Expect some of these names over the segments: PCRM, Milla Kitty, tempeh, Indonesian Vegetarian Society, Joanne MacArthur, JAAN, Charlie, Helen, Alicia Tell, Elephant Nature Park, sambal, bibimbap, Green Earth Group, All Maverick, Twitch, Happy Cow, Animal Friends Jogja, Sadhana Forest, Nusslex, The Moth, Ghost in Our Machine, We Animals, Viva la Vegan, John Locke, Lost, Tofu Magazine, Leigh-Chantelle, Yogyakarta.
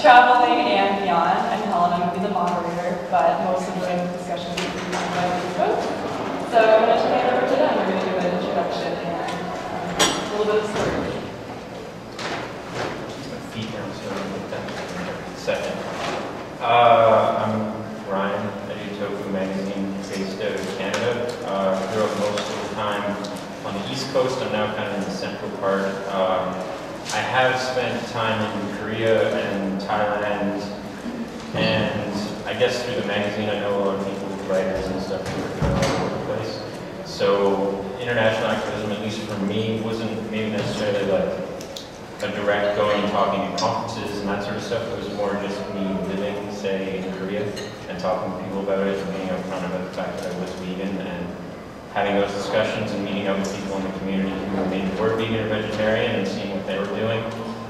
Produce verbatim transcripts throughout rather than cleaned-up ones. traveling and beyond. I'm Helen, I'm going to be the moderator, but most of the discussion will be by folks. So I'm going to turn it over to them. We're going to do an introduction and um, a little bit of story. Feet down so I can get that second. Uh, I'm Ryan. I do Tofu Magazine based out of Canada. Uh, I grew up most of the time on the East Coast. I'm now kind of in the central part. Um, I have spent time in Korea and Thailand, and I guess through the magazine I know a lot of people, writers and stuff who are kind of all over the place. So international activism, at least for me, wasn't maybe necessarily like a direct going and talking at conferences and that sort of stuff. It was more just me living, say, in Korea and talking to people about it and being upfront about the fact that I was vegan and having those discussions and meeting up with people in the community who maybe were vegan or vegetarian and seeing what they were doing.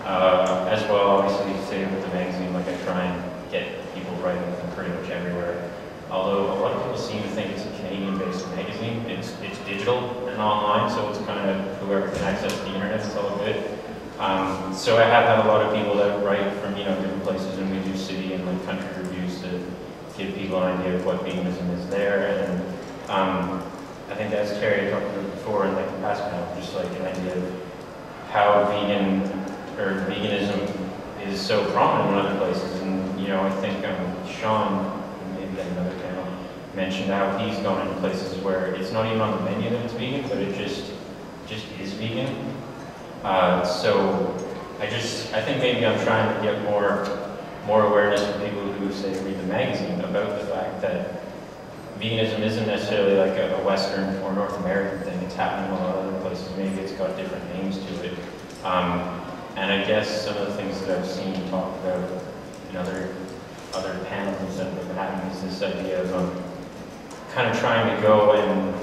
Uh, as well, obviously, say with the magazine, like I try and get people writing from pretty much everywhere. Although a lot of people seem to think it's a Canadian-based magazine. It's it's digital and online, so it's kind of whoever can access the internet is all good. Um, so I have had a lot of people that write from you know different places, and we do city and like country reviews to give people an idea of what veganism is there. And um, I think that's Terry talked about before in like the past panel, just like an idea of how vegan or veganism is so prominent in other places. And you know, I think um, Sean, maybe at another panel, mentioned how he's gone into places where it's not even on the menu that it's vegan, but it just just is vegan. Uh, so I just I think maybe I'm trying to get more more awareness from people who say read the magazine about the fact that veganism isn't necessarily like a Western or North American thing. It's happening in a lot of other places. Maybe it's got different names to it. Um, and I guess some of the things that I've seen talked about in other other panels that have been happening is this idea of um, kind of trying to go and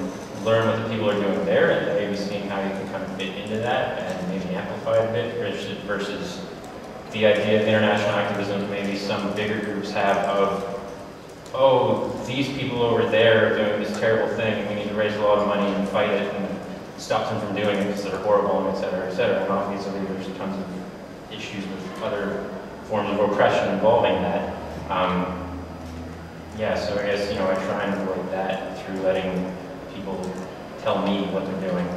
learn what the people are doing there and maybe seeing how you can kind of fit into that and maybe amplify it a bit versus the idea of international activism maybe some bigger groups have of, oh, these people over there are doing this terrible thing, and we need to raise a lot of money and fight it and stop them from doing it because they're horrible, and et cetera, et cetera. And obviously there's tons of issues with other forms of oppression involving that. Um, yeah, so I guess, you know, I try and avoid that through letting people tell me what they're doing,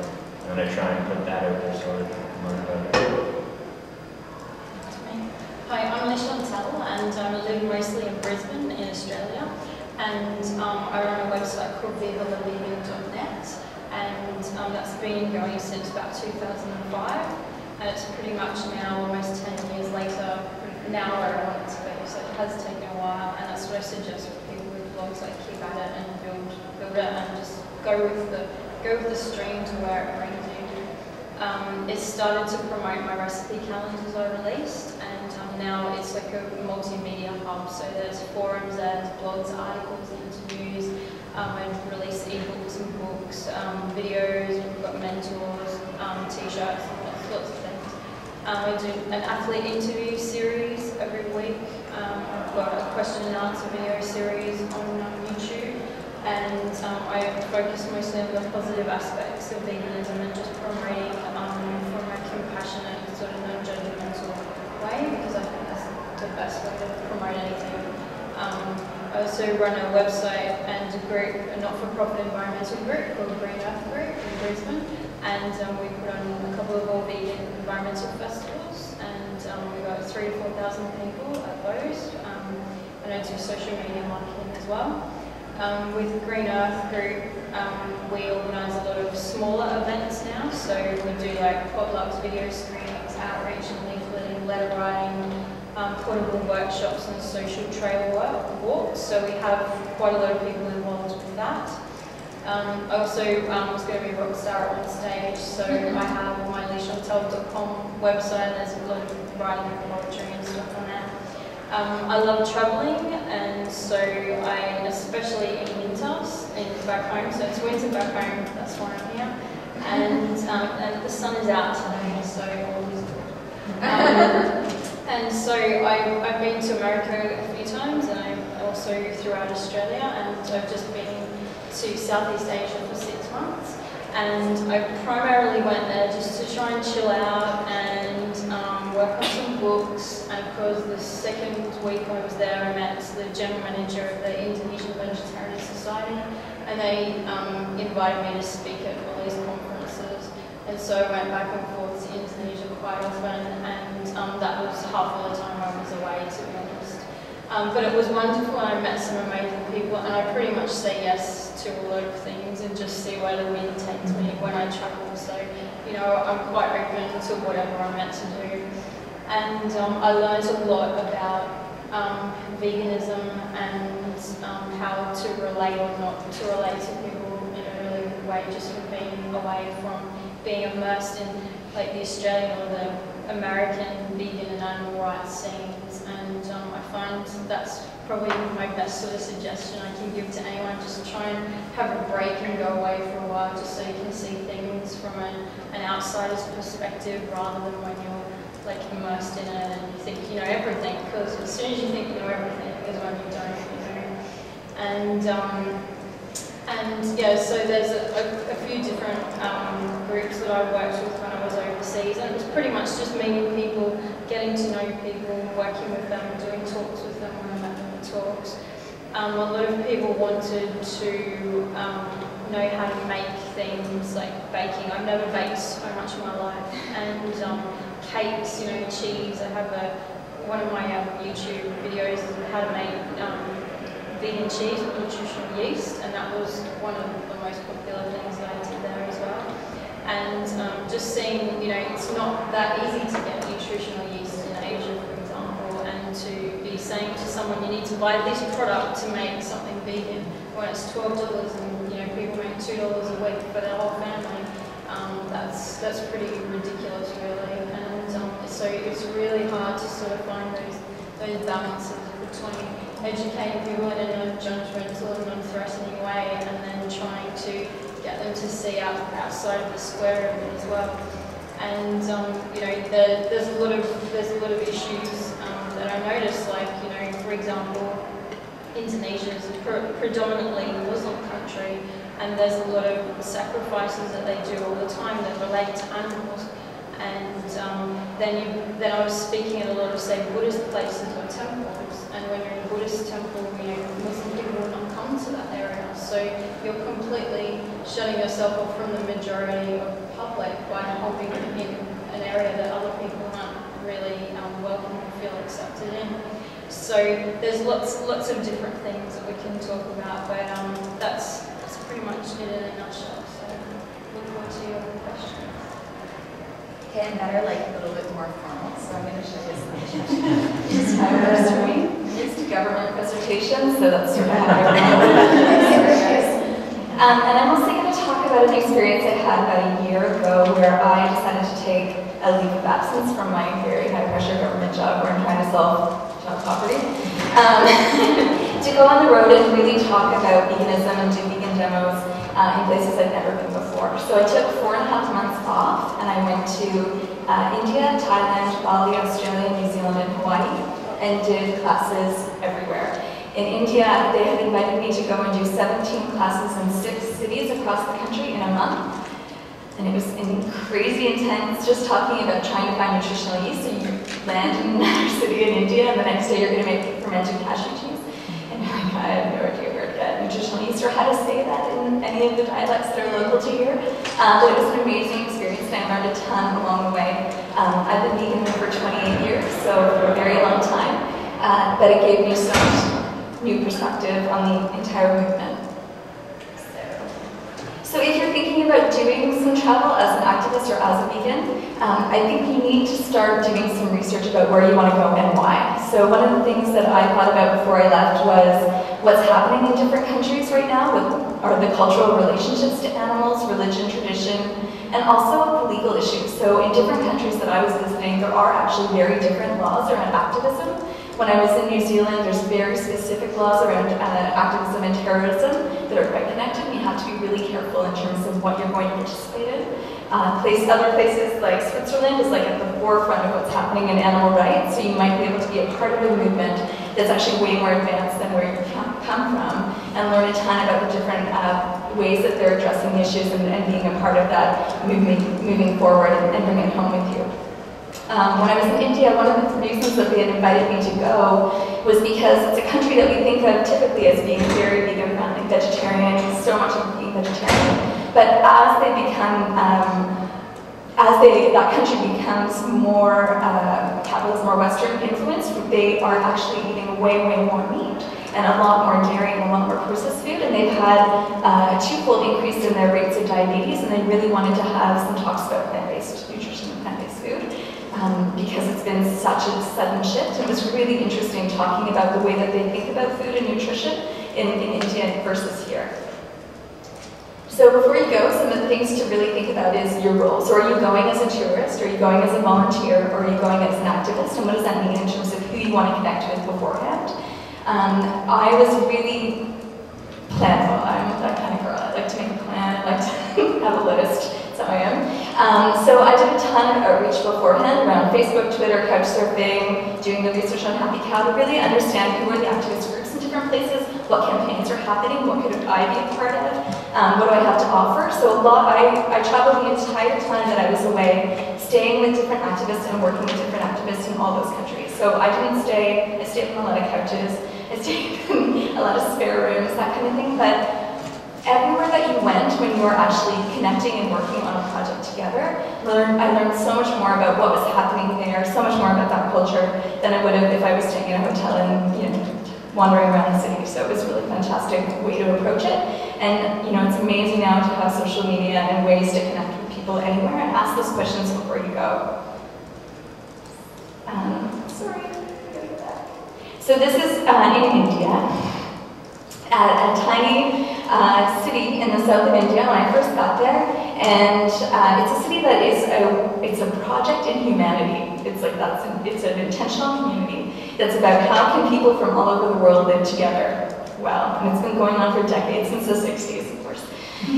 and I try and put that out there so I can learn about it. Hi, I'm Alicia Tell, and I'm living mostly in Brisbane in Australia, and um, I run a website called viva la vegan dot net, and um, that's been going since about two thousand five, and it's pretty much now, almost ten years later, now where I want it to be, so it has taken a while, and that's what I suggest for people with blogs, like keep at it and build, build it and just go with the, go with the stream to where it brings you. Um, it started to promote my recipe calendars I released, now it's like a multimedia hub, so there's forums, there's blogs, articles, interviews, um, I've released ebooks and books, um, videos, we've got mentors, um, t-shirts, and lots of things. Um, I do an athlete interview series every week, um, I've got a question and answer video series on um, YouTube, and um, I focus mostly on the positive aspects of veganism and just promoting um, from a compassionate, sort of non-judgmental way, because I think that's the best way to promote anything. Um, I also run a website and a group, a not-for-profit environmental group called Green Earth Group in Brisbane, and um, we put on a couple of all-vegan environmental festivals, and um, we got three to four thousand people at those, um, and I do social media marketing as well. Um, with Green Earth Group, um, we organise a lot of smaller events now, so we do like potlucks, video screenings, outreach and leafleting, letter writing, um, portable workshops and social trail walks, so we have quite a lot of people involved with that. Um, I also um, was going to be a rock star on stage, so I have my leighchantelle dot com website, and there's a lot of writing and poetry and stuff on there. Um, I love travelling, and so I, especially in winters, in back home, so it's winter back home, that's why I'm here, and, um, and the sun is out today, so all is good. Um, and so I, I've been to America a few times, and I'm also throughout Australia, and I've just been to Southeast Asia for six months, and I primarily went there just to try and chill out and um, work on some books, and because the second week I was there I met the general manager of the Indonesian Vegetarian Society, and they um, invited me to speak at all these conferences, and so I went back and forth to Indonesia quite often, and um, that was half of the time I was away, to be honest. Um, but it was wonderful, and I met some amazing people, and I pretty much say yes to a lot of things and just see where the wind takes me when I travel. So, you know, I'm quite open to whatever I'm meant to do. And um, I learned a lot about um, veganism and um, how to relate or not to relate to people in a really good way, just from being away from being immersed in like the Australian or the American vegan and animal rights scenes. And um, I find that's probably my best sort of suggestion I can give to anyone. Just try and have a break and go away for a while, just so you can see things from an, an outsider's perspective, rather than when you're like immersed in it and you think you know everything. Because as soon as you think you know everything is when you don't, you know. And um, and yeah, so there's a, a, a few different um, groups that I worked with when I was overseas, and it was pretty much just meeting people, getting to know people, working with them, doing talks with them. When I met them at talks, um, a lot of people wanted to um, know how to make things like baking. I've never baked so much in my life, and um, cakes, you know, cheese. I have a one of my um, YouTube videos is how to make um, vegan cheese with nutritional yeast, and that was one of the most popular things that I did there as well. And um, just seeing, you know, it's not that easy to get nutritional yeast in Asia, for example, and to be saying to someone you need to buy this product to make something vegan when it's twelve dollars and people make two dollars a week for their whole family. Um, that's that's pretty ridiculous, really. And um, so it's really hard to sort of find those those balances between educating people in a non-judgmental and non-threatening way, and then trying to get them to see out outside of the square of it as well. And um, you know, the, there's a lot of there's a lot of issues um, that I noticed. Like, you know, for example, Indonesia is a pre predominantly Muslim country. And there's a lot of sacrifices that they do all the time that relate to animals. And um, then, you, then I was speaking at a lot of, say, Buddhist places or temples. And when you're in a Buddhist temple, you know, Muslim people will not come to that area. So you're completely shutting yourself off from the majority of the public by hopping in an area that other people aren't really um, welcome and feel accepted in. So there's lots, lots of different things that we can talk about, but um, that's pretty much it in a nutshell. So look forward to your questions. Okay, and better like a little bit more formal, so I'm going to show you some my first week. It's a government presentation, so that's sort of how I remember. Um, and I'm also going to talk about an experience I had about a year ago where I decided to take a leave of absence from my very high-pressure government job where I'm trying to solve child poverty, um, to go on the road and really talk about veganism and do vegan demos uh, in places I've never been before. So I took four and a half months off, and I went to uh, India, Thailand, Bali, Australia, New Zealand, and Hawaii, and did classes everywhere. In India, they had invited me to go and do seventeen classes in six cities across the country in a month. And it was crazy intense, just talking about trying to find nutritional yeast. So you land in another city in India, and the next day you're going to make fermented cashew cheese. And you're like, I have no idea where to get nutritional yeast or how to say that in any of the dialects that are local to here. Uh, but it was an amazing experience, and I learned a ton along the way. Um, I've been vegan for twenty-eight years, so for a very long time. Uh, but it gave me so much new perspective on the entire movement. So if you're thinking about doing some travel as an activist or as a vegan, um, I think you need to start doing some research about where you want to go and why. So one of the things that I thought about before I left was what's happening in different countries right now with are the cultural relationships to animals, religion, tradition, and also the legal issues. So in different countries that I was visiting, there are actually very different laws around activism. When I was in New Zealand, there's very specific laws around uh, activism and terrorism that are quite connected. You have to be really careful in terms of what you're going to participate in. Uh, place, other places like Switzerland is like at the forefront of what's happening in animal rights, so you might be able to be a part of a movement that's actually way more advanced than where you come from, and learn a ton about the different uh, ways that they're addressing issues and, and being a part of that movement, moving forward, and, and bring it home with you. Um, when I was in India, one of the reasons that they had invited me to go was because it's a country that we think of typically as being very vegan-friendly, vegetarian, so much of being vegetarian. But as they become, um, as they, that country becomes more uh, capitalism or Western influence, they are actually eating way, way more meat and a lot more dairy and a lot more processed food, and they've had uh, a twofold increase in their rates of diabetes, and they really wanted to have some talks about plant-based nutrition and plant-based food. Um, because it's been such a sudden shift. It was really interesting talking about the way that they think about food and nutrition in, in India versus here. So before you go, some of the things to really think about is your role. So are you going as a tourist? Are you going as a volunteer? Or are you going as an activist? And what does that mean in terms of who you want to connect with beforehand? Um, I was really planful. I'm that kind of girl. I like to make a plan. I like to have a list. So I am. Um, so I did a ton of outreach beforehand around Facebook, Twitter, couchsurfing, doing the research on Happy Cow to really understand who are the activist groups in different places, what campaigns are happening, what could I be a part of, um, what do I have to offer. So a lot, I, I traveled the entire time that I was away, staying with different activists and working with different activists in all those countries. So I didn't stay, I stayed in a lot of couches, I stayed in a lot of spare rooms, that kind of thing. But everywhere that you went, when you were actually connecting and working on a project together, learned, I learned so much more about what was happening there, so much more about that culture than I would have if I was staying in a hotel and, you know, wandering around the city. So it was a really fantastic way to approach it. And, you know, it's amazing now to have social media and ways to connect with people anywhere and ask those questions before you go. Um, sorry, I'm gonna go back. So this is uh, in India, at a tiny Uh, city in the south of India when I first got there, and uh, it's a city that is a it's a project in humanity. It's like that's an, it's an intentional community that's about how can people from all over the world live together well, and it's been going on for decades, since the sixties, of course.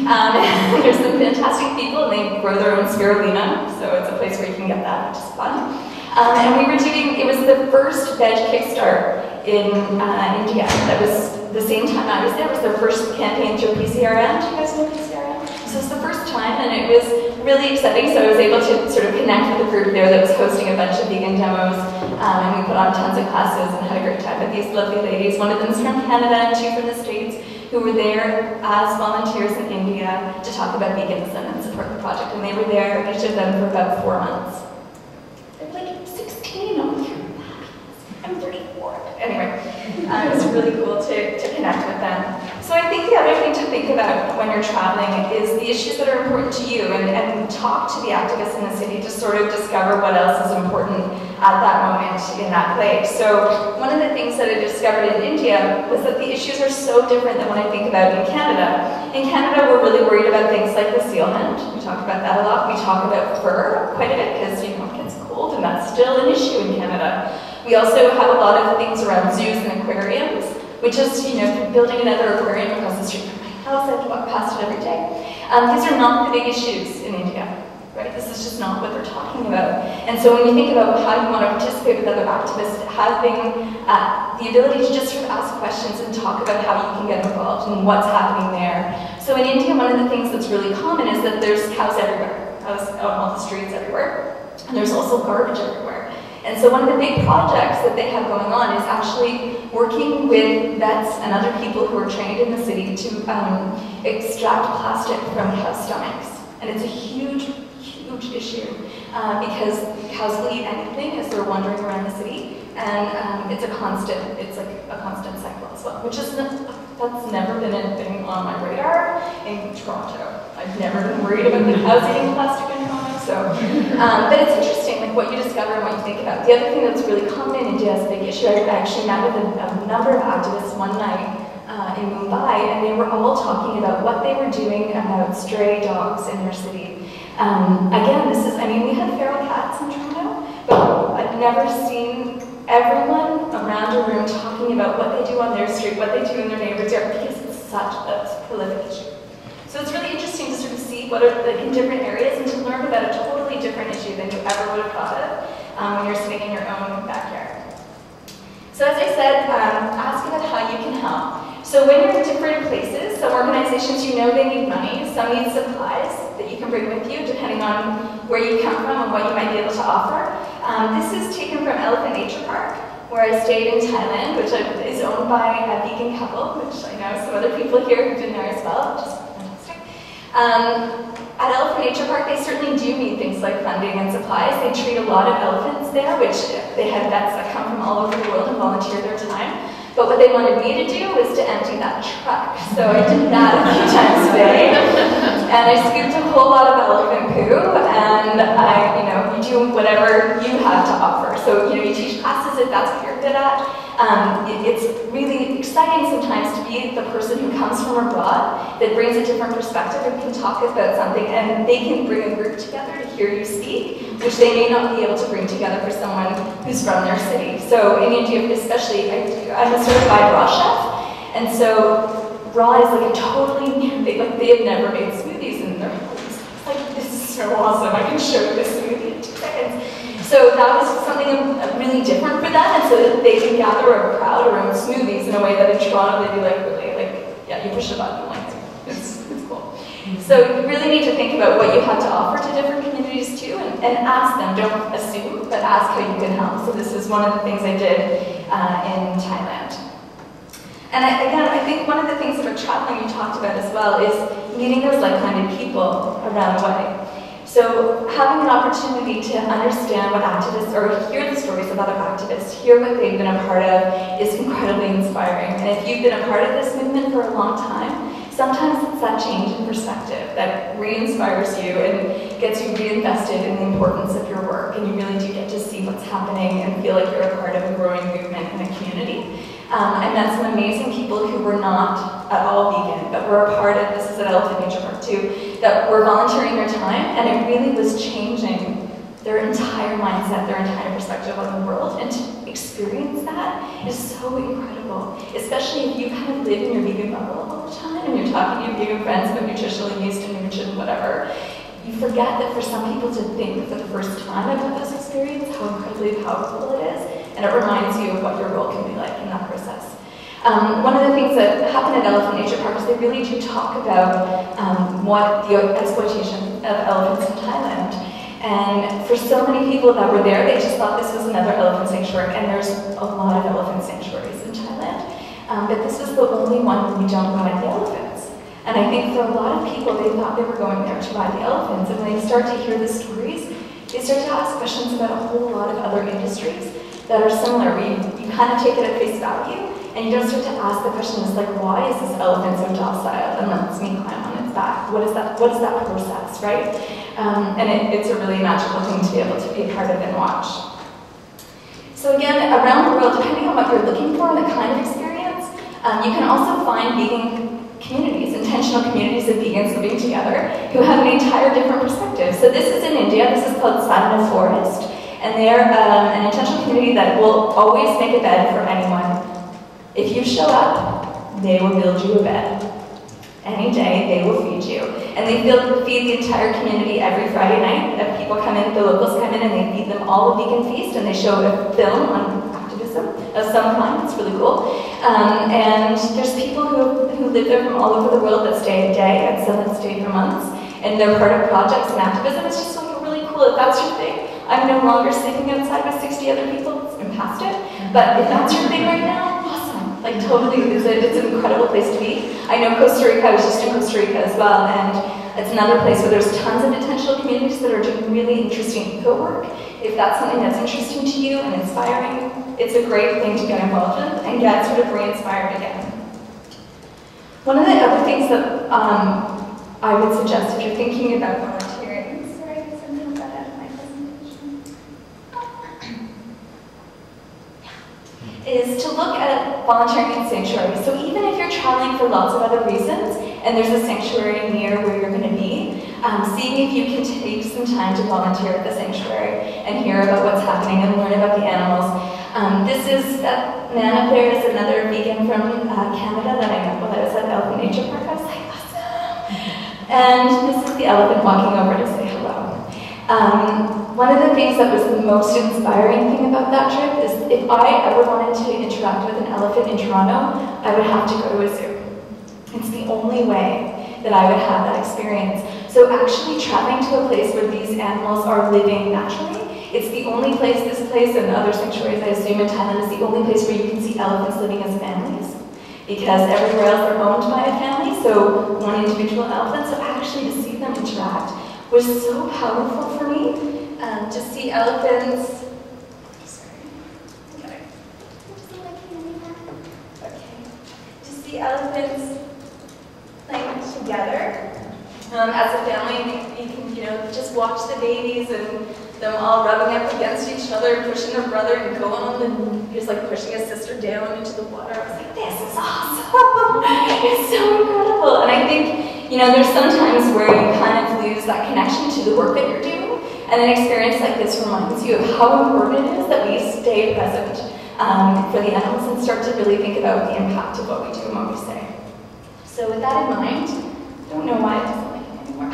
Um, there's some fantastic people, and they grow their own spirulina, so it's a place where you can get that, which is fun. Um, and we were doing it was the first veg Kickstarter in uh, India. That was. The same time I was there was their first campaign through P C R M. Do you guys know P C R M? So it's the first time, and it was really exciting. So I was able to sort of connect with a group there that was hosting a bunch of vegan demos, um, and we put on tons of classes and had a great time with these lovely ladies. One of them is from Canada and two from the States, who were there as volunteers in India to talk about veganism and support the project. And they were there, each of them, for about four months. They're like sixteen. I'm like, I'm thirty-four. Anyway. Uh, it's really cool to, to connect with them. So I think the other thing to think about when you're traveling is the issues that are important to you, and, and talk to the activists in the city to sort of discover what else is important at that moment in that place. So one of the things that I discovered in India was that the issues are so different than what I think about in Canada. In Canada, we're really worried about things like the seal hunt. We talk about that a lot. We talk about fur quite a bit because, you know, it gets cold, and that's still an issue in Canada. We also have a lot of things around zoos and aquariums, which is, you know, building another aquarium across the street from my house. I have to walk past it every day. Um, these are not the big issues in India, right? This is just not what they're talking about. And so when you think about how you want to participate with other activists, having uh, the ability to just sort of ask questions and talk about how you can get involved and what's happening there. So in India, one of the things that's really common is that there's cows everywhere, cows out on all the streets everywhere, and there's also garbage everywhere. And so one of the big projects that they have going on is actually working with vets and other people who are trained in the city to um, extract plastic from cow stomachs. And it's a huge, huge issue uh, because cows will eat anything as they're wandering around the city, and um, it's a constant, it's like a constant cycle as well, which is, that's never been a thing on my radar in Toronto. I've never been worried about the cows eating plastic in Toronto. So, um, but it's interesting, like what you discover and what you think about. The other thing that's really common in India is a big issue. I actually met with a, a number of activists one night uh, in Mumbai, and they were all talking about what they were doing about stray dogs in their city. Um, again, this is, I mean, we have feral cats in Toronto, but I've never seen everyone around a room talking about what they do on their street, what they do in their neighbor's yard, because it's such a prolific issue. So it's really interesting to sort of see what are the, in different areas and to learn about a totally different issue than you ever would have thought of um, when you're sitting in your own backyard. So as I said, um, ask about how you can help. So when you're in different places, some organizations, you know, they need money, some need supplies that you can bring with you depending on where you come from and what you might be able to offer. Um, this is taken from Elephant Nature Park, where I stayed in Thailand, which is owned by a vegan couple, which I know some other people here who didn't know as well, which is fantastic. Um, at Elephant Nature Park, they certainly do need things like funding and supplies. They treat a lot of elephants there, which they have vets that come from all over the world and volunteer their time. But what they wanted me to do was to empty that truck. So I did that a few times today. And I scooped a whole lot of elephant poo, and I, you know, you do whatever you have to offer. So, you know, you teach classes if that's what you're good at. Um, it, it's really exciting sometimes to be the person who comes from abroad that brings a different perspective and can talk about something, and they can bring a group together to hear you speak, which they may not be able to bring together for someone who's from their city. So in India, especially, I'm a certified raw chef, and so raw is like a totally new thing. Like, they have never made smoothies, and they're like, this is so awesome, I can show this smoothie in two seconds. So that was something really different for them, and so that they can gather a crowd around smoothies in a way that in Toronto they'd be like, really, like, yeah, you push a button, like, it's, it's cool. So you really need to think about what you have to offer to different communities too, and, and ask them, don't assume, but ask how you can help. So this is one of the things I did uh, in Thailand. And I, again, I think one of the things about traveling you talked about as well is meeting those like-minded people around the way. So having an opportunity to understand what activists, or hear the stories of other activists, hear what they've been a part of, is incredibly inspiring. And if you've been a part of this movement for a long time, sometimes it's that change in perspective that re-inspires you and gets you reinvested in the importance of your work. And you really do get to see what's happening and feel like you're a part of a growing movement and a community. Um, I met some amazing people who were not at all vegan, but were a part of, this is at Elephant Nature Park too, that were volunteering their time, and it really was changing their entire mindset, their entire perspective on the world, and to experience that is so incredible, especially if you kind of live in your vegan bubble all the time, and you're talking to your vegan friends about nutritional yeast and nutrition, whatever. You forget that for some people to think for the first time about this experience, how incredibly powerful it is, and it reminds you of what your role can be like in that process. Um, one of the things that happened at Elephant Nature Park is they really do talk about um, what the exploitation of elephants in Thailand. And for so many people that were there, they just thought this was another elephant sanctuary, and there's a lot of elephant sanctuaries in Thailand. Um, but this was the only one where we don't ride the elephants. And I think for a lot of people, they thought they were going there to ride the elephants, and when they start to hear the stories, they start to ask questions about a whole lot of other industries that are similar, where you, you kind of take it at face value, and you don't start to ask the question, it's like, why is this elephant so docile and lets me climb on its back? What is that, what is that process, right? Um, and it, it's a really magical thing to be able to be a part of and watch. So again, around the world, depending on what you're looking for and the kind of experience, um, you can also find vegan communities, intentional communities of vegans living together who have an entire different perspective. So this is in India, this is called Sadhana Forest. And they're um, an intentional community that will always make a bed for anyone. If you show up, they will build you a bed. Any day, they will feed you. And they build, feed the entire community every Friday night. If people come in, the locals come in, and they feed them all a vegan feast, and they show a film on activism of some kind. It's really cool. Um, and there's people who, who live there from all over the world that stay a day, and some that stay for months. And they're part of projects and activism. It's just like really cool, if that's your thing. I'm no longer sleeping outside with sixty other people, I'm past it, but if that's your thing right now, awesome. Like totally, it's, a, it's an incredible place to be. I know Costa Rica, I was just in Costa Rica as well, and it's another place where there's tons of intentional communities that are doing really interesting eco work. If that's something that's interesting to you and inspiring, it's a great thing to get involved in and get sort of re-inspired again. One of the other things that um, I would suggest if you're thinking about is to look at volunteering in sanctuaries. So even if you're traveling for lots of other reasons, and there's a sanctuary near where you're going to be, um, seeing if you can take some time to volunteer at the sanctuary and hear about what's happening and learn about the animals. Um, this is, that man up there is another vegan from uh, Canada that I met when I was at Elephant Nature Park. I was like, awesome! And this is the elephant walking over to say hello. Um, One of the things that was the most inspiring thing about that trip is if I ever wanted to interact with an elephant in Toronto, I would have to go to a zoo. It's the only way that I would have that experience. So actually traveling to a place where these animals are living naturally It's the only place, this place and other sanctuaries, I assume, in Thailand, is the only place where you can see elephants living as families, because everywhere else they're owned by a family, so one individual elephant. So actually to see them interact was so powerful for me, um, to see elephants. The elephants playing together um, as a family. You can, you know, just watch the babies and them all rubbing up against each other and pushing their brother and going on and just like pushing his sister down into the water. I was like, this is awesome! It's so incredible. And I think, you know, there's sometimes where you kind of lose that connection to the work that you're doing, and an experience like this reminds you of how important it is that we stay present. Um, for the animals, and start to really think about the impact of what we do and what we say. So with that in mind, I don't know why it doesn't like it anymore.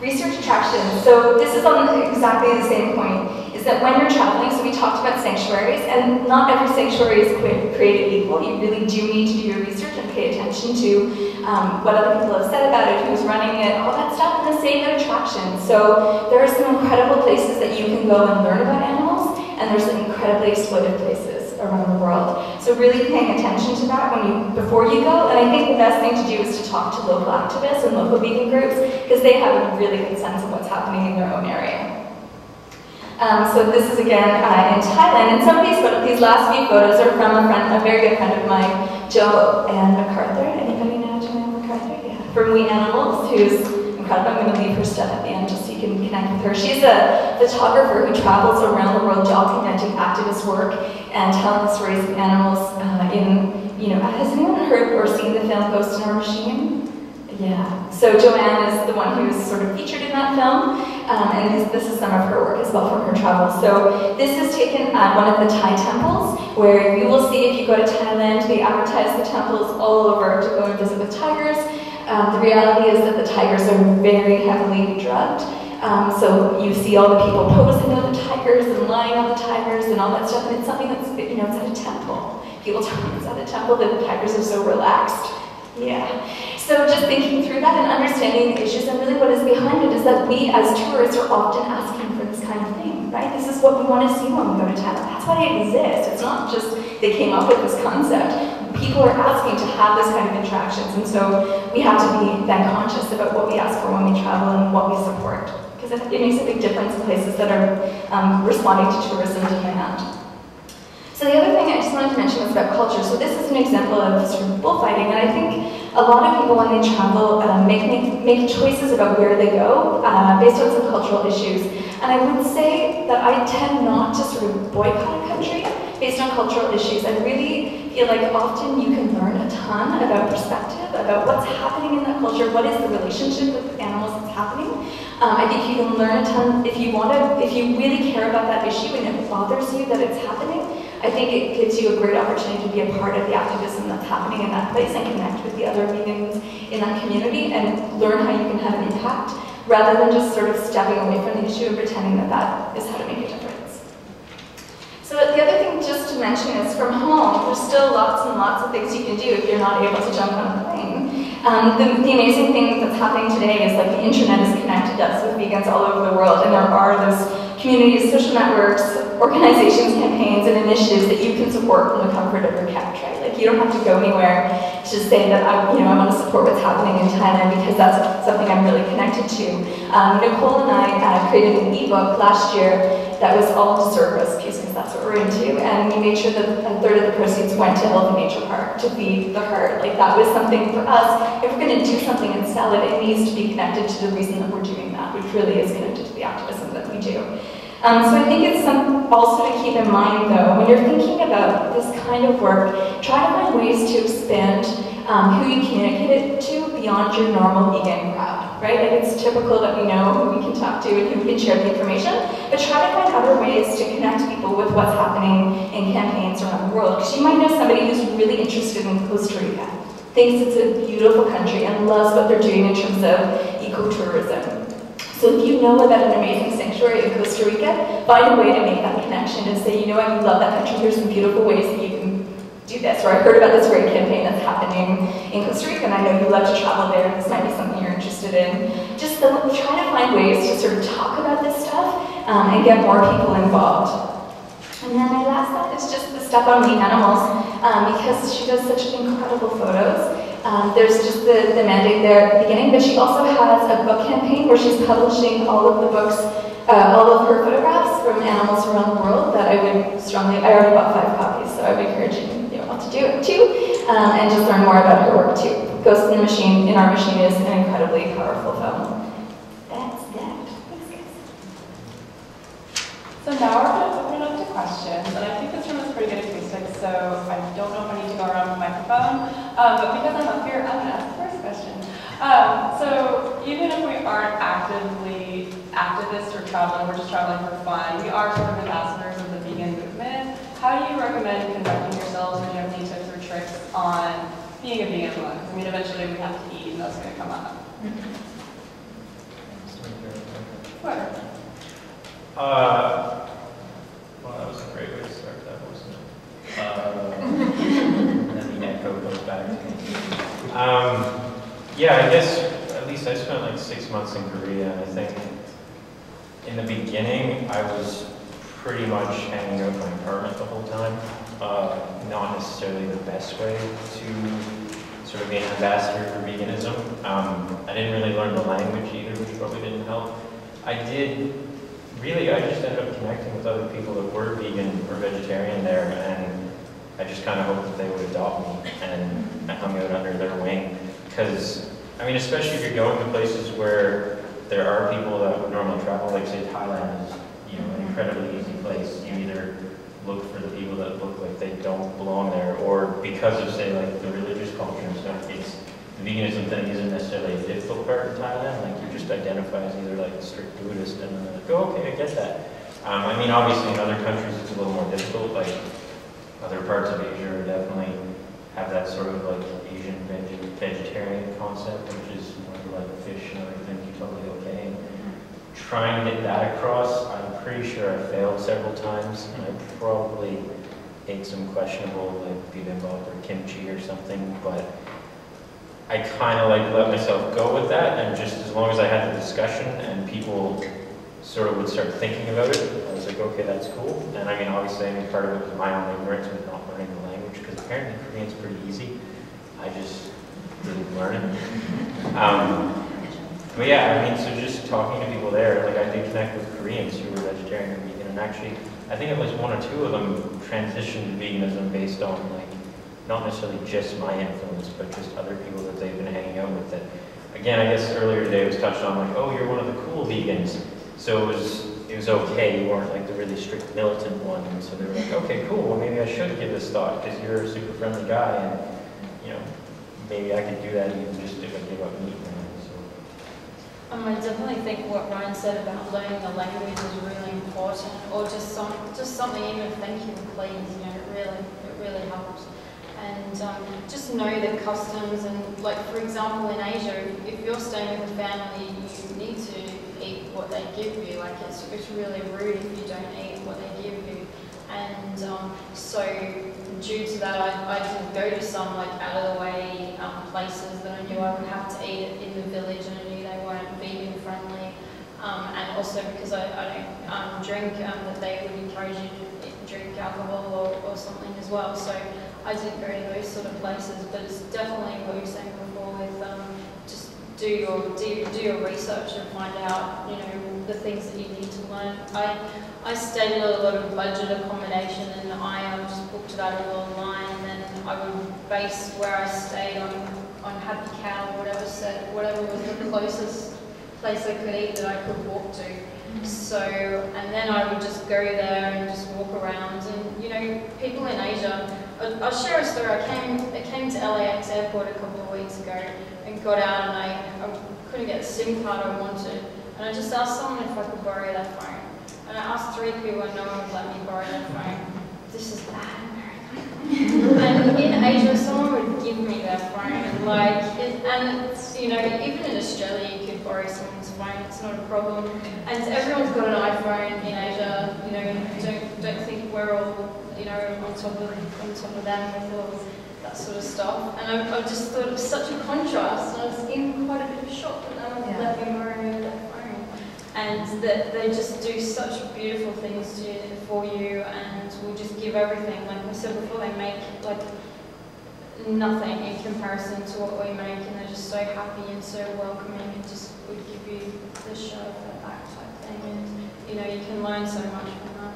Research attraction. So this is on exactly the same point, is that when you're traveling, so we talked about sanctuaries, and not every sanctuary is created equal. You really do need to do your research and pay attention to um, what other people have said about it, who's running it, all that stuff, and the same at attraction. So there are some incredible places that you can go and learn about animals, and there's some incredibly exploited places around the world. So really paying attention to that when you, before you go, and I think the best thing to do is to talk to local activists and local vegan groups, because they have a really good sense of what's happening in their own area. Um, so this is again uh, in Thailand, and some of these, these last few photos are from a, friend, a very good friend of mine, Joanne MacArthur. Anybody know Joanne MacArthur? Yeah. From We Animals, who's I'm going to leave her stuff at the end just so you can connect with her. She's a photographer who travels around the world documenting activist work and telling the stories of animals uh, in, you know, has anyone heard or seen the film Ghost in Our Machine? Yeah. So Joanne is the one who's sort of featured in that film, um, and this, this is some of her work as well from her travels. So this is taken at one of the Thai temples, where you will see if you go to Thailand, they advertise the temples all over to go and visit with tigers. Um, the reality is that the tigers are very heavily drugged, um, so you see all the people posing on the tigers and lying on the tigers and all that stuff, and it's something that's, you know, it's at a temple. People tell me it's at a temple that the tigers are so relaxed. Yeah. So just thinking through that and understanding the issues and really what is behind it is that we as tourists are often asking for this kind of thing, right? This is what we want to see when we go to Thailand. That's why it exists. It's not just they came up with this concept. People are asking to have this kind of interactions, and so we have to be then conscious about what we ask for when we travel and what we support, because it, it makes a big difference in places that are um, responding to tourism and demand. So the other thing I just wanted to mention was about culture. So this is an example of sort of bullfighting, and I think a lot of people when they travel uh, make, make, make choices about where they go uh, based on some cultural issues, and I would say that I tend not to sort of boycott a country based on cultural issues. I really feel like often you can learn a ton about perspective, about what's happening in that culture, what is the relationship with animals that's happening. Um, I think you can learn a ton if you want to, if you really care about that issue and it bothers you that it's happening. I think it gives you a great opportunity to be a part of the activism that's happening in that place and connect with the other vegans in that community and learn how you can have an impact, rather than just sort of stepping away from the issue and pretending that that is how to make a difference. So the other thing just to mention is from home, there's still lots and lots of things you can do if you're not able to jump on a plane. Um, the, the amazing thing that's happening today is like the internet has connected us with vegans all over the world, and there are those communities, social networks, organizations, campaigns, and initiatives that you can support from the comfort of your couch, right? Like you don't have to go anywhere to say that I, you know, I want to support what's happening in Thailand because that's something I'm really connected to. Um, Nicole and I uh, created an ebook last year that was all to serve rescues, because that's what we're into, and we made sure that a third of the proceeds went to Elephant Nature Park to feed the herd. Like that was something for us, if we're going to do something and sell it, it needs to be connected to the reason that we're doing that, which really is connected to the activism that we do. Um, so I think it's some, also to keep in mind though, when you're thinking about this kind of work, try to find ways to expand um, who you communicate it to beyond your normal vegan crowd. Right? Like it's typical that we know who we can talk to and who we can share the information, but try to find other ways to connect people with what's happening in campaigns around the world. Because you might know somebody who's really interested in Costa Rica, thinks it's a beautiful country and loves what they're doing in terms of ecotourism. So if you know about an amazing sanctuary in Costa Rica, find a way to make that connection and say, you know what, you love that country, here's some beautiful ways that you can do this. Or I heard about this great campaign that's happening in Costa Rica, and I know you love to travel there, and this might be something you're interested in. Just So we're trying to find ways to sort of talk about this stuff um, and get more people involved. And then my last thought is just the stuff on We Animals, um, because she does such incredible photos. Um, there's just the, the mandate there at the beginning, but she also has a book campaign where she's publishing all of the books, uh, all of her photographs from animals around the world that I would strongly, I already bought five copies, so I would encourage you all to do it too, um, and just learn more about her work too. Ghost in the Machine, in Our Machine is an incredibly powerful film. That's that. Thanks, guys. So now we're going to open it up to questions, and I think this room is pretty good acoustics, so I don't know if I need to go around with the microphone, um, but because I'm up here, I'm going to ask the first question. Um, so even if we aren't actively activists or traveling, we're just traveling for fun, we are sort of ambassadors of the vegan movement. How do you recommend conducting yourselves, or do you have any tips or tricks on being a vegan one? I mean, eventually we have to eat, and that's going to come up. Whatever. Uh, well, that was a great way to start that, wasn't it? Uh, and the echo goes back to me. Um, yeah, I guess, at least I spent like six months in Korea, and I think in the beginning, I was pretty much hanging out in my apartment the whole time. Uh, not necessarily the best way to sort of be an ambassador for veganism. Um, I didn't really learn the language either, which probably didn't help. I did, really, I just ended up connecting with other people that were vegan or vegetarian there, and I just kind of hoped that they would adopt me, and I hung out under their wing. Because, I mean, especially if you're going to places where there are people that would normally travel, like say Thailand is, you know, an incredibly easy place. You either look for the people that look like they don't belong there, or because of, say, like the religious culture and stuff, it's, the veganism thing isn't necessarily a difficult part in Thailand. Like, you just identify as either like a strict Buddhist, and then like, oh, okay, I get that. Um, I mean, obviously in other countries it's a little more difficult, like other parts of Asia definitely have that sort of like Asian veg vegetarian concept, which is more like fish and everything, you're totally okay. And trying to get that across, I pretty sure I failed several times, and I probably ate some questionable like bibimbap or kimchi or something, but I kind of like let myself go with that, and just as long as I had the discussion and people sort of would start thinking about it, I was like, okay, that's cool. And I mean, obviously, I mean, part of it was my own ignorance with not learning the language, because apparently Korean's pretty easy. I just didn't learn it. Um, But yeah, I mean, so just talking to people there, like I did connect with Koreans who were vegetarian and vegan, and actually, I think at least one or two of them transitioned to veganism based on like, not necessarily just my influence, but just other people that they've been hanging out with. That, again, I guess earlier today was touched on like, oh, you're one of the cool vegans. So it was, it was okay, you weren't like the really strict militant one. And so they were like, okay, cool, well maybe I should give this thought, because you're a super friendly guy, and you know, maybe I could do that even just if I give up meat. Um, I definitely think what Ryan said about learning the language is really important, or just some, just something, even thank you, please, you know, it really, it really helps. And um, just know the customs, and like for example in Asia, if, if you're staying with a family, you need to eat what they give you. Like it's, it's really rude if you don't eat what they give you. And um, so due to that, I, I did go to some like out of the way um, places that I knew I would have to eat it in the village, and I knew they weren't vegan friendly. Um, and also because I, I don't um, drink, um, that they would encourage you to drink alcohol or, or something as well. So I didn't go to those sort of places, but it's definitely what you were saying before with um, just do your, do, do your research and find out, you know, the things that you need to learn. I, I stayed at a lot of budget accommodation, and I um, just booked that all online, and then I would base where I stayed on, on Happy Cow, whatever said, whatever was the closest place I could eat that I could walk to. So, and then I would just go there and just walk around, and you know, people in Asia, I'll share a story. I came, I came to L A X airport a couple of weeks ago and got out, and I, I couldn't get the SIM card I wanted, and I just asked someone if I could borrow their phone. And I asked three people, and no one would let me borrow their phone. This is bad, America. And in Asia, someone would give me their phone. Like, it, and it's, you know, even in Australia, you could borrow someone's phone. It's not a problem. And everyone's got an iPhone in Asia. You know, don't don't think we're all, you know, on top of on top of them with all that sort of stuff. And I, I just thought it was such a contrast, and I was in quite a bit of shock that no one would let me borrow that they just do such beautiful things to, for you, and will just give everything. Like I said before, they make like nothing in comparison to what we make, and they're just so happy and so welcoming, and just would give you the shirt off their back type thing. And you know, you can learn so much from that.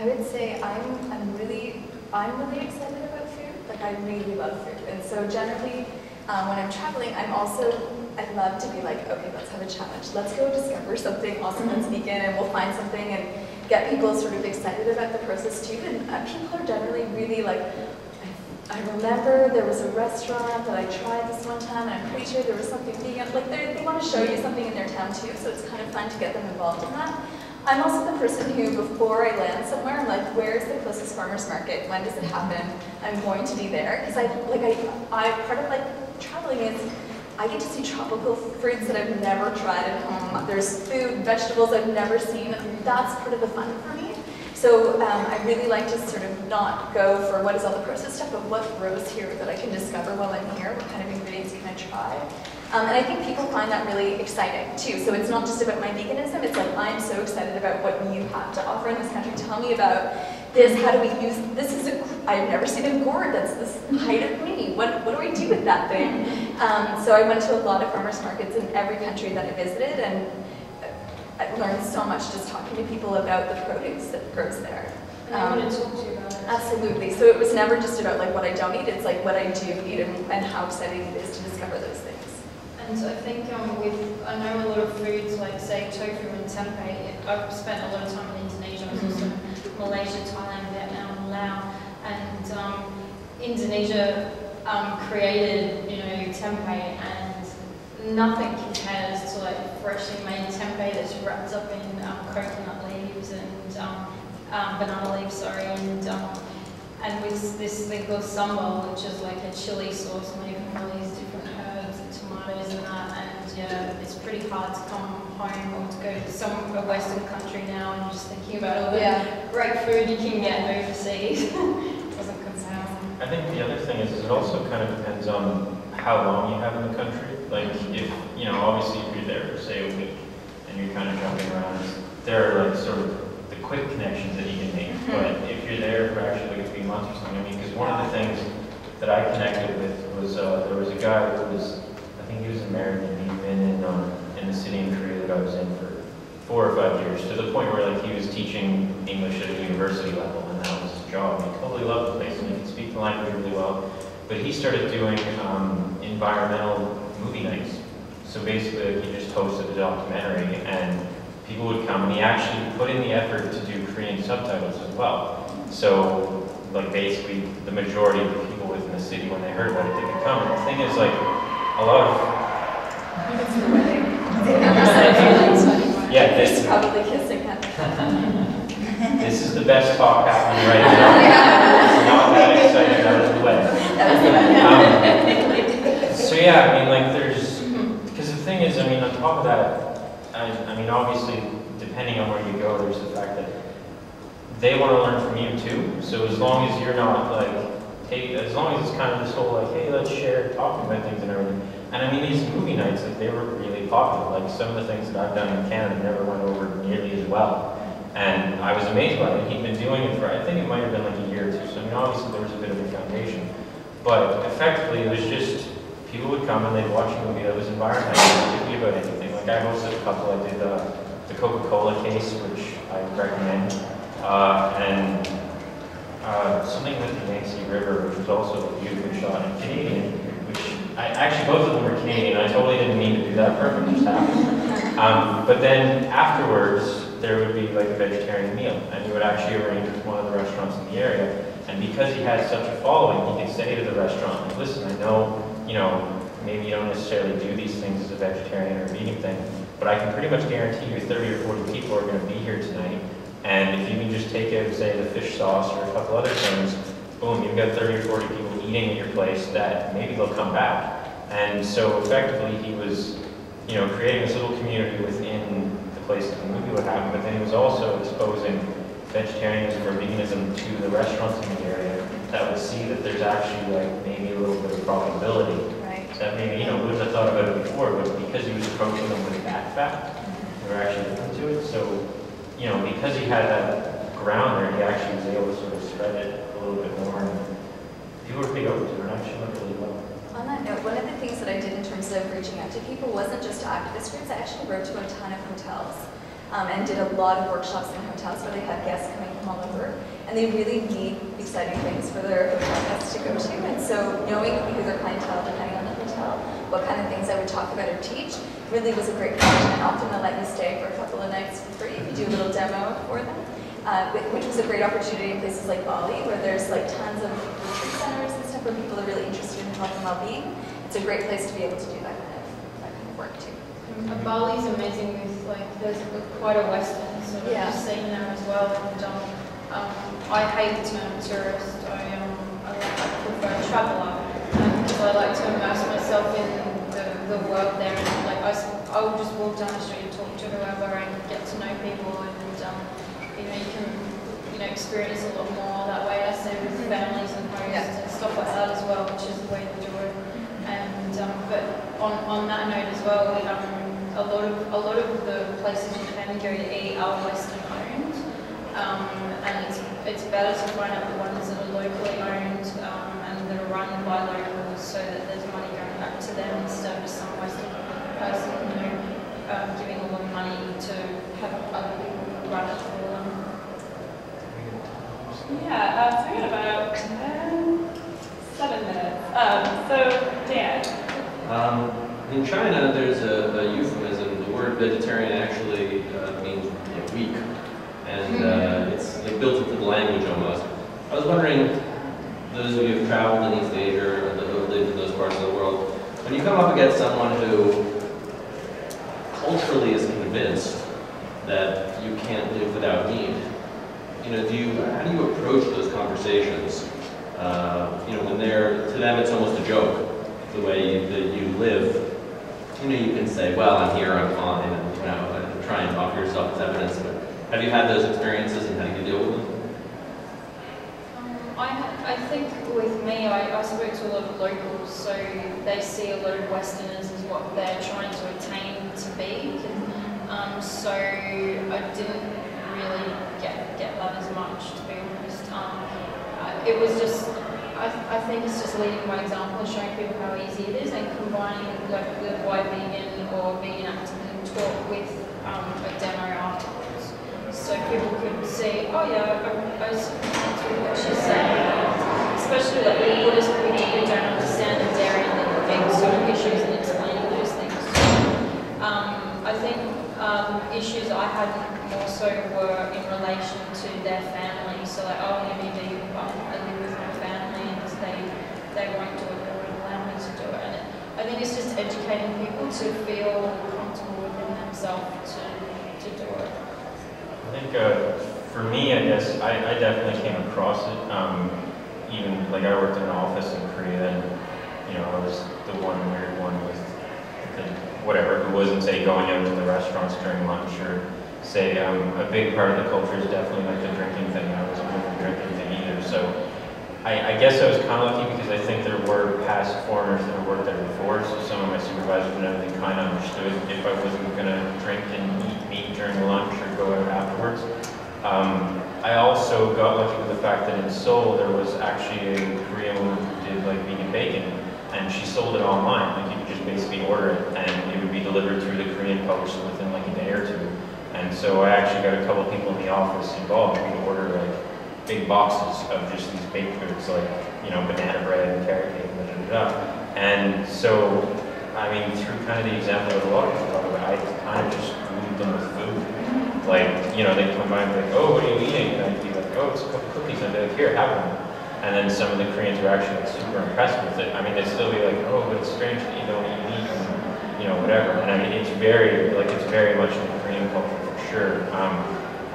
I would say I'm I'm really I'm really excited about food. Like I really love food, and so generally um, when I'm traveling, I'm also. I love to be like, okay, let's have a challenge. Let's go discover something awesome that's vegan, and we'll find something and get people sort of excited about the process too. And uh, people are generally really like, I, I remember there was a restaurant that I tried this one time, and I'm pretty sure there was something vegan. Like they want to show you something in their town too, so it's kind of fun to get them involved in that. I'm also the person who, before I land somewhere, I'm like, where is the closest farmer's market? When does it happen? I'm going to be there. Because I, like I, I, part of like traveling is, I get to see tropical fruits that I've never tried at home. There's food, vegetables I've never seen. That's part of the fun for me. So um, I really like to sort of not go for what is all the processed stuff, but what grows here that I can discover while I'm here, what kind of ingredients can I try. Um, and I think people find that really exciting too. So it's not just about my veganism, it's like I'm so excited about what you have to offer in this country. Tell me about this, how do we use, this is a, I've never seen a gourd that's this height of me. What, what do I do with that thing? Um, so I went to a lot of farmers markets in every country that I visited, and I learned so much just talking to people about the produce that grows there. Um, and I talk to you about it. Absolutely. So it was never just about like what I don't eat, it's like what I do eat and, and how exciting it is to discover those things. And I think um, with, I know a lot of foods like say tofu and tempeh, I've spent a lot of time in Indonesia, mm-hmm. also Malaysia, Thailand, Vietnam, Laos, and um, Indonesia um, created, you know, tempeh, and nothing compares to like freshly made tempeh that's wrapped up in um, coconut leaves and um, um, banana leaves, sorry, and um, and with this thing called sambal, which is like a chili sauce made from all these different herbs and tomatoes and that, and yeah, it's pretty hard to come home or to go to some a Western country now and just thinking about all the yeah. great food you can get overseas. Doesn't concern. I think the other thing is, is it also kind of depends on how long you have in the country. Like if you know, obviously if you're there for say a week and you're kind of jumping around, there are like sort of the quick connections that you can make. Mm-hmm. But if you're there for actually like a few months or something, I mean, because one of the things that I connected with was uh, there was a guy who was, I think he was American. He'd been in um, in the city in Korea that I was in for four or five years, to the point where like he was teaching English at a university level, and that was his job. And he totally loved the place, and he could speak the language really well. But he started doing um, environmental movie nights. So basically, he just hosted a documentary, and people would come, and he actually put in the effort to do Korean subtitles as well. So like basically, the majority of the people within the city, when they heard about it, they could come. And the thing is, like a lot of yeah, this is probably kissing him. This is the best talk happening right now. It's not that exciting. That was the wedding. Um, so yeah, I mean, like, there's because the thing is, I mean, on top of that, I, I mean, obviously, depending on where you go, there's the fact that they want to learn from you too. So as long as you're not like, hey, as long as it's kind of this whole like, hey, let's share talking about things and everything. And I mean, these movie nights, like, they were really popular. Like, some of the things that I've done in Canada never went over nearly as well. And I was amazed by it. He'd been doing it for, I think it might have been like a year or two. So, I mean, obviously, there was a bit of a foundation. But effectively, it was just people would come and they'd watch a movie that was environmental, particularly about anything. Like, I hosted a couple. I did uh, the Coca-Cola case, which I recommend, uh, and uh, something with the Yangtze River, which was also a beautiful shot in Canadian. I, actually, both of them were Canadian. I totally didn't mean to do that. Perfect, just happened. Um, but then afterwards, there would be like a vegetarian meal, and he would actually arrange with one of the restaurants in the area. And because he had such a following, he could say to the restaurant, like, "Listen, I know, you know, maybe you don't necessarily do these things as a vegetarian or a vegan thing, but I can pretty much guarantee you thirty or forty people are going to be here tonight. And if you can just take out, say, the fish sauce or a couple other things, boom, you've got thirty or forty people." Eating at your place that maybe they'll come back." And so effectively he was, you know, creating this little community within the place that the movie would happen, but then he was also exposing vegetarianism or veganism to the restaurants in the area that would see that there's actually like maybe a little bit of probability right. that maybe, you know, we wouldn't have thought about it before, but because he was approaching them with that fact, interaction into it. So, you know, because he had that ground there, he actually was able to sort of spread it a little bit more. And people were pretty open to it, and actually went really well. On that note, one of the things that I did in terms of reaching out to people wasn't just to activist groups. I actually wrote to a ton of hotels um, and did a lot of workshops in hotels where they had guests coming from all over. And they really need exciting things for their hotel guests to go to. And so knowing who their clientele, depending on the hotel, what kind of things I would talk about or teach, really was a great connection. And often they'll let you stay for a couple of nights for free if you do a little demo for them, uh, which was a great opportunity in places like Bali, where there's like tons of retreat centers and stuff where people are really interested in health and well-being. It's a great place to be able to do that kind of, that kind of work too. And Bali's amazing with like, there's quite a Western sort of yeah. scene there as well. And, um, Um, I hate the term tourist. I, um, I, like, I prefer traveller because um, I like to immerse myself in the, the world there. And like I, I will just walk down the street and talk to whoever and get to know people. And um, you know, you can you know experience a lot more that way. I stay with families and hosts yeah. and stuff like that as well, which is the way to do it. And um, but on, on that note as well, we, um, a lot of a lot of the places you can go to eat are Western owned. Um, And it's, it's better to find out the ones that are locally owned um, and that are run by locals so that there's money going back to them instead of some Western person you know, um, giving all the money to have other people run it for them. Yeah, uh, so we got about um, seven minutes. Um, so, Dan. Um, in China, there's a, a euphemism. The word vegetarian actually uh, means weak. And uh, it's like built into the language almost. I was wondering, those of you who've traveled in East Asia or who've lived in those parts of the world, when you come up against someone who culturally is convinced that you can't live without meat, you know, do you how do you approach those conversations? Uh, you know, when they're to them, it's almost a joke the way you, that you live. You know, you can say, "Well, I'm here, I'm fine," and you know, and try and offer yourself as evidence of it. Have you had those experiences and how do you deal with them? Um, I, I think with me, I, I spoke to a lot of locals, so they see a lot of Westerners as what they're trying to attain to be. Um, so I didn't really get, get that as much, to be honest. Um, it was just, I, I think it's just leading by example, showing people how easy it is and combining like the why vegan or vegan activism talk with um, a demo after. So people could say, oh yeah, I, I was doing what she's saying. Especially that the Buddhist people who don't understand the dairy and the big sort of issues and explaining those things. So, um, I think um, issues I had more so were in relation to their family. So like, oh, I'm vegan, but I live with my family and they, they won't do it, they won't allow me to do it. And it, I think it's just educating people to feel comfortable within themselves to, to do it. I think uh, for me, I guess, I, I definitely came across it. Um, even, like, I worked in an office in Korea, and, you know, I was the one weird one with the, whatever, who wasn't, say, going out to the restaurants during lunch, or, say, um, a big part of the culture is definitely, like, the drinking thing. I wasn't doing the drinking thing either, so I, I guess I was kind of lucky because I think there were past foreigners that had worked there before, so some of my supervisors and everything kind of understood if I wasn't going to drink and eat meat during lunch or go out afterwards. Um, I also got lucky with the fact that in Seoul there was actually a Korean woman who did like vegan bacon, and she sold it online. Like you could just basically order it, and it would be delivered through the Korean publisher within like a day or two. And so I actually got a couple of people in the office involved who would order like big boxes of just these baked goods, like you know banana bread and carrot cake, and da da da. And so I mean through kind of the example of a lot of people talk about, I kind of just moved them with food. Like, you know, they'd come by and be like, oh, what are you eating? And I'd be like, oh, it's a couple cookies. And I'd be like, here, have them. And then some of the Koreans were actually like, super impressed with it. I mean, they'd still be like, oh, but it's strange that you don't eat meat, and, you know, whatever. And I mean, it's very, like, it's very much in the Korean culture for sure. Um,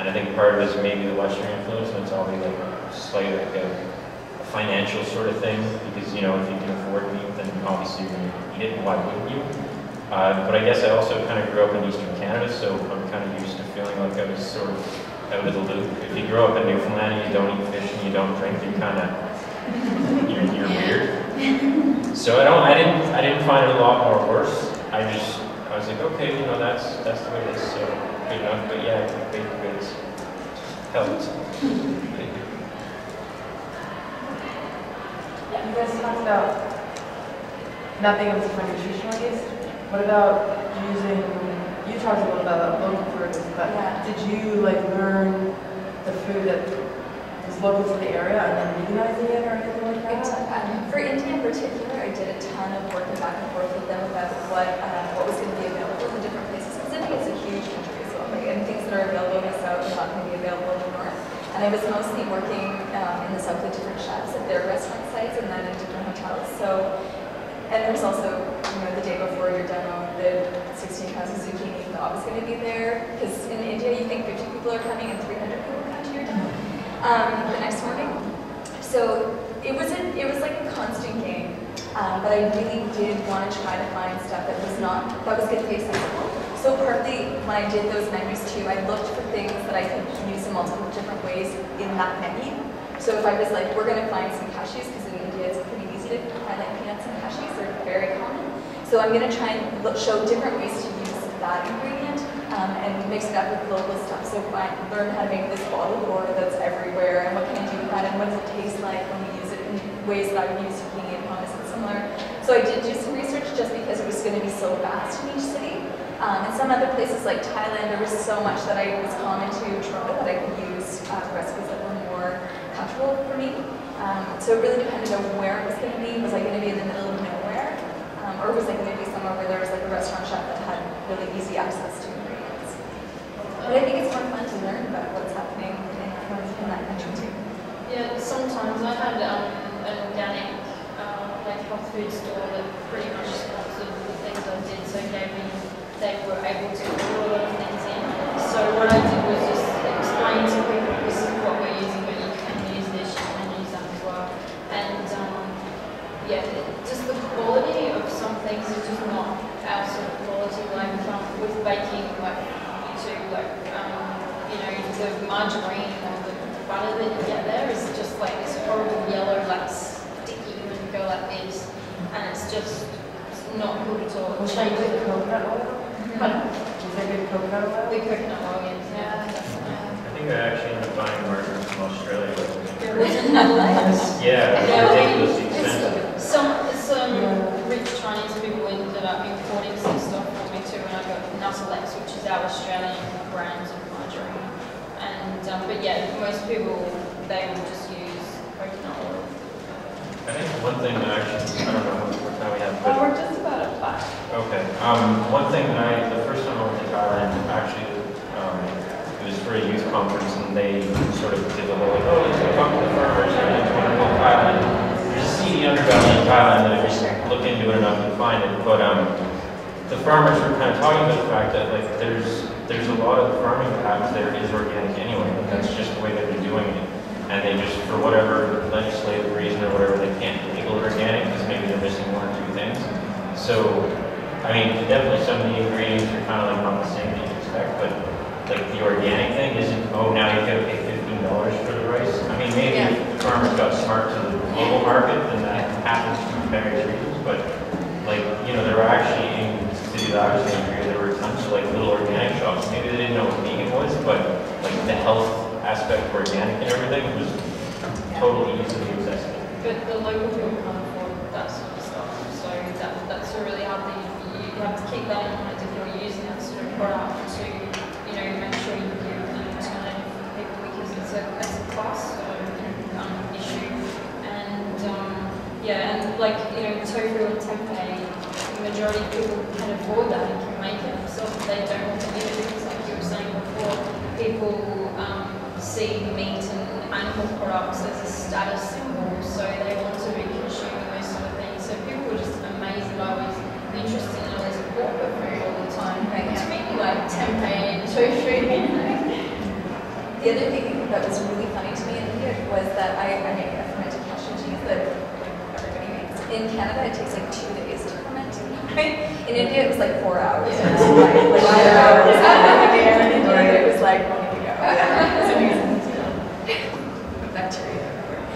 and I think part of it is maybe the Western influence, and it's all like slightly like a, a financial sort of thing. Because, you know, if you can afford meat, then obviously you're going to eat it, and why wouldn't you? Uh, but I guess I also kind of grew up in Eastern Canada, so I'm kind of used to feeling like I was sort of out of the loop. If you grow up in Newfoundland and you don't eat fish and you don't drink, you kind of you're, you're weird. So I don't, I didn't, I didn't find it a lot more worse. I just, I was like, okay, you know, that's that's the way it is. So. you know, but yeah, I think it's helped. You guys talked about not being able to find nutritional yeast. What about using, you talked a little about local food, but yeah. did you like learn the food that was local to the area and then veganizing it or anything like that? It's, um, for India in particular, I did a ton of work and back and forth with them about what, uh, what was going to be available in different places, because India is a huge country, so like, and things that are available in the south are not going to be available in the north. And I was mostly working um, in the south with different chefs at their restaurant sites and then in different hotels. So, and there's also, you know, the day before your demo, the sixteen pounds of zucchini, the op is going to be there. Because in India, you think fifty people are coming and three hundred people come to your demo um, the next morning. So it was a, it was like a constant game. Um, but I really did want to try to find stuff that was not that was going to be accessible. So partly when I did those menus too, I looked for things that I could use in multiple different ways in that menu. So if I was like, we're going to find some cashews, because in India it's pretty easy to find like peanuts and cashews. They're very common. So I'm going to try and look, show different ways to use that ingredient um, and mix it up with local stuff. So if I learn how to make this bottled water that's everywhere, and what can I do with that, and what does it taste like when we use it in ways that I would use zucchini and hummus and similar. So I did do some research just because it was going to be so vast in each city. Um, and some other places like Thailand, there was so much that I was common to Toronto that I could use uh, recipes that were more comfortable for me. Um, so it really depended on where it was going to be. Was I going to be in the middle of nowhere? Um, or was I going to be somewhere where there was like a restaurant chef that had really easy access to ingredients? But I think it's more fun to learn about what's happening in, in that country too. Yeah, sometimes I had um, an organic uh, like health food store that pretty much sponsored the things I did, so gave me, they were able to put a lot of things in. So what I did was just explain to people, this is what we're using, but you can use this, you can use that as well. And um, yeah, it, just the quality of some things is just not our sort of quality. Like um, with baking, like you do, like um, you know, the margarine or the butter that you get there is just like this horrible yellow, like sticky, when you go like this, and it's just not good at all. Should I do the coconut oil? But is that good coconut oil? The coconut oil, yeah. I think I actually ended up buying one from Australia. Yeah, yeah, ridiculously expensive. Some some yeah. rich Chinese people ended up importing some stuff for me too, and I got Nusslex, which is our Australian brand of margarine. And um, but yeah, most people they will just use coconut oil. I think one thing that actually I don't know what time we have, but oh, we're just about at five. Okay. Um, one thing I the first time I went to Thailand actually. Um, It was for a youth conference, and they sort of did the whole like, oh, let's go talk to the farmers, and it's wonderful Thailand. You just see the underbelly in Thailand, and if you look into it enough, you find it. But um, the farmers were kind of talking about the fact that like there's there's a lot of farming perhaps there is organic anyway. That's just the way they've been doing it, and they just for whatever legislative reason or whatever they can't label it organic because maybe they're missing one or two things. So, I mean, definitely some of the ingredients are kind of like not the same that you expect, but. Like the organic thing isn't, oh, now you've got to pay fifteen dollars for the rice. I mean, maybe yeah. if the farmers got smart to the global market, then that happens for various reasons. But, like, you know, there were actually in the city that I was in, there were tons of, like, little organic shops. Maybe they didn't know what vegan was, but, like, the health aspect of organic and everything was totally easily accessible. But the local people can't afford that sort of stuff. So that, that's a really hard thing. You have to keep that in mind if you're using that sort of product to. Make sure you give the alternative for people because it's a, it's a class so, um, issue. And um, yeah, and like, you know, tofu and tempeh, the majority of people can afford that and can make it themselves. So they don't want to eat it because, like you were saying before, people um, see meat and animal products as a status symbol, so they want to be consuming those sort of things. So people were just amazed that I was interested in all these corporate food all the time. Right? To me, like tempeh, the other thing that was really funny to me in India was that I, I made a fermented cashew cheese that everybody makes. In Canada, it takes like two days to ferment. Right? In India, it was like four hours. Yeah. It was like, like five hours. In India, it was like, well, here we go. So we got some bacteria everywhere.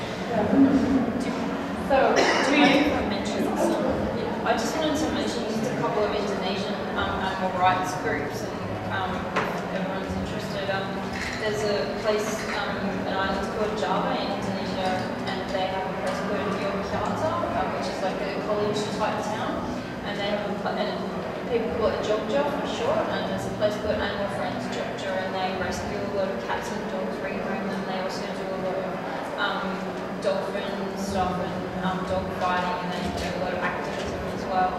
So, do you mention some? I just wanted to mention just a couple of Indonesian um, animal rights groups. And um, if everyone's interested. Um, there's a place, um, an island called Java in Indonesia, and they have a place called Yogyakarta, um, which is like a college type town, and they have a, and people call it Jogja for short, and there's a place called Animal Friends Jogja, and they rescue a lot of cats and dogs, rehome them. They also do a lot of um, dolphin stuff and um, dog fighting, and they do a lot of activism as well.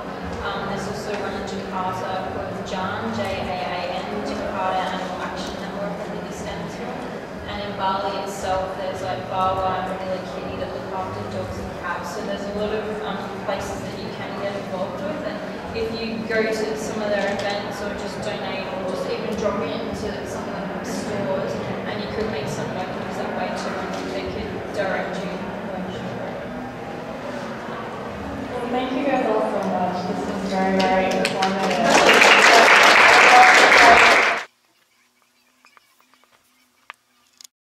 Um, there's also one in Jakarta called JAAN, J A A N, Jakarta Animal Action Network, I think it stands for. And in Bali itself, there's like Bawa and Milla Kitty that look after dogs and cats. So there's a lot of um, places that you can get involved with. And if you go to some of their events or just donate or just even drop it into the